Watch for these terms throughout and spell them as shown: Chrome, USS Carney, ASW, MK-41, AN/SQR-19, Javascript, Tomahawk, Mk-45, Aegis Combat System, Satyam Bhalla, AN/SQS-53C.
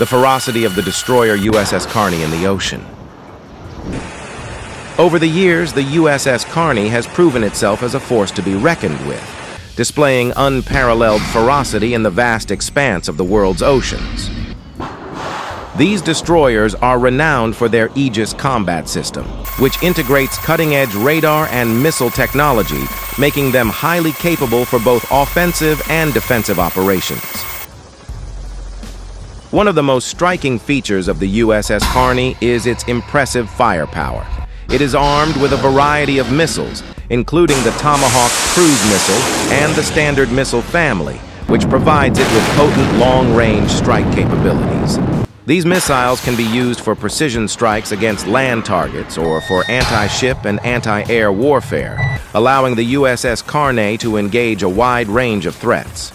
the ferocity of the destroyer USS Carney in the ocean. Over the years, the USS Carney has proven itself as a force to be reckoned with, displaying unparalleled ferocity in the vast expanse of the world's oceans. These destroyers are renowned for their Aegis Combat System, which integrates cutting-edge radar and missile technology, making them highly capable for both offensive and defensive operations. One of the most striking features of the USS Carney is its impressive firepower. It is armed with a variety of missiles, including the Tomahawk cruise missile and the standard missile family, which provides it with potent long-range strike capabilities. These missiles can be used for precision strikes against land targets or for anti-ship and anti-air warfare, allowing the USS Carney to engage a wide range of threats.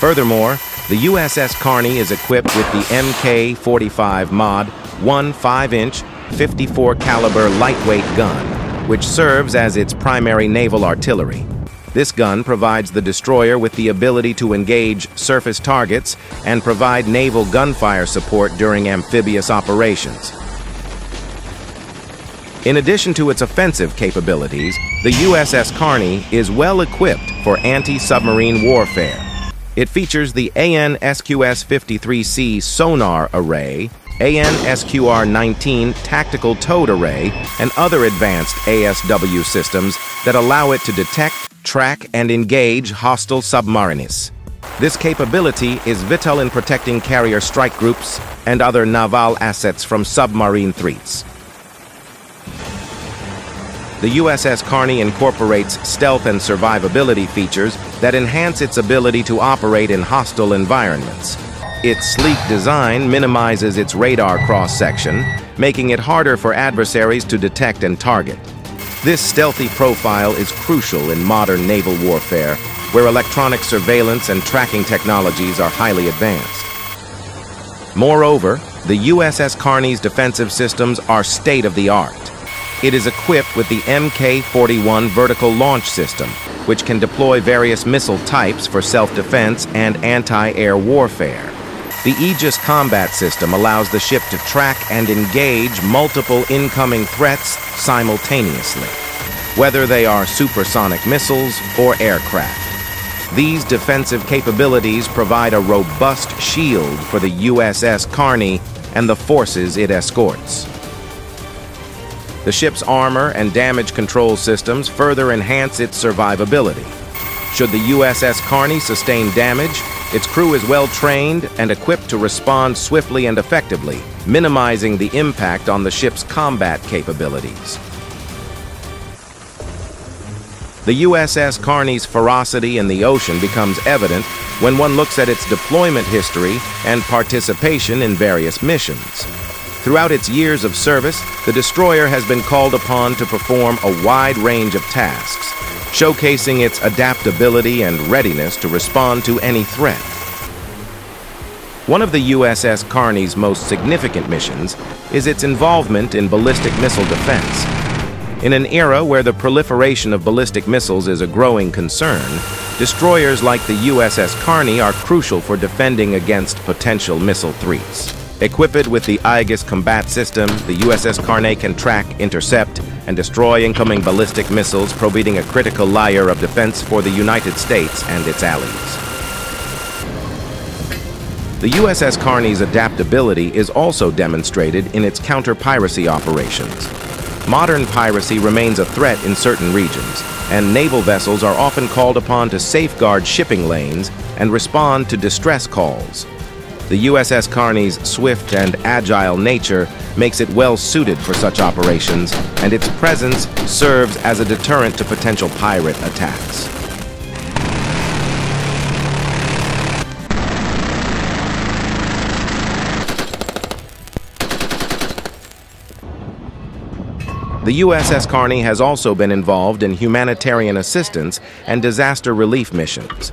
Furthermore, the USS Carney is equipped with the Mk-45 Mod 1 5-inch 54 caliber lightweight gun, which serves as its primary naval artillery. This gun provides the destroyer with the ability to engage surface targets and provide naval gunfire support during amphibious operations. In addition to its offensive capabilities, the USS Carney is well equipped for anti-submarine warfare. It features the AN/SQS-53C sonar array, AN/SQR-19 tactical towed array, and other advanced ASW systems that allow it to detect, track, and engage hostile submarines. This capability is vital in protecting carrier strike groups and other naval assets from submarine threats. The USS Carney incorporates stealth and survivability features that enhance its ability to operate in hostile environments. Its sleek design minimizes its radar cross-section, making it harder for adversaries to detect and target. This stealthy profile is crucial in modern naval warfare, where electronic surveillance and tracking technologies are highly advanced. Moreover, the USS Carney's defensive systems are state-of-the-art. It is equipped with the Mk-41 vertical launch system, which can deploy various missile types for self-defense and anti-air warfare. The Aegis Combat System allows the ship to track and engage multiple incoming threats simultaneously, whether they are supersonic missiles or aircraft. These defensive capabilities provide a robust shield for the USS Carney and the forces it escorts. The ship's armor and damage control systems further enhance its survivability. Should the USS Carney sustain damage, its crew is well-trained and equipped to respond swiftly and effectively, minimizing the impact on the ship's combat capabilities. The USS Carney's ferocity in the ocean becomes evident when one looks at its deployment history and participation in various missions. Throughout its years of service, the destroyer has been called upon to perform a wide range of tasks, showcasing its adaptability and readiness to respond to any threat. One of the USS Carney's most significant missions is its involvement in ballistic missile defense. In an era where the proliferation of ballistic missiles is a growing concern, destroyers like the USS Carney are crucial for defending against potential missile threats. Equipped with the Aegis Combat System, the USS Carney can track, intercept, and destroy incoming ballistic missiles, providing a critical layer of defense for the United States and its allies. The USS Carney's adaptability is also demonstrated in its counter-piracy operations. Modern piracy remains a threat in certain regions, and naval vessels are often called upon to safeguard shipping lanes and respond to distress calls. The USS Carney's swift and agile nature makes it well-suited for such operations, and its presence serves as a deterrent to potential pirate attacks. The USS Carney has also been involved in humanitarian assistance and disaster relief missions.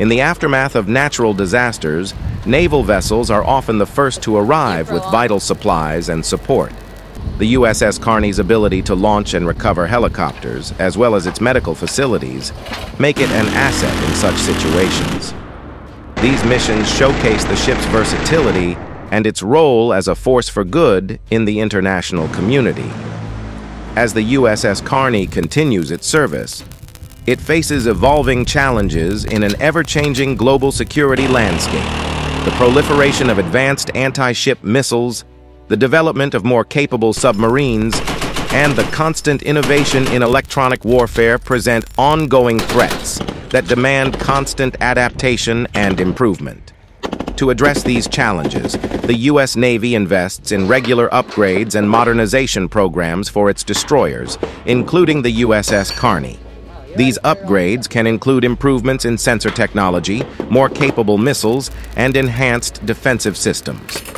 In the aftermath of natural disasters, naval vessels are often the first to arrive with vital supplies and support. The USS Carney's ability to launch and recover helicopters, as well as its medical facilities, make it an asset in such situations. These missions showcase the ship's versatility and its role as a force for good in the international community. As the USS Carney continues its service, it faces evolving challenges in an ever-changing global security landscape. The proliferation of advanced anti-ship missiles, the development of more capable submarines, and the constant innovation in electronic warfare present ongoing threats that demand constant adaptation and improvement. To address these challenges, the U.S. Navy invests in regular upgrades and modernization programs for its destroyers, including the USS Carney. These upgrades can include improvements in sensor technology, more capable missiles, and enhanced defensive systems.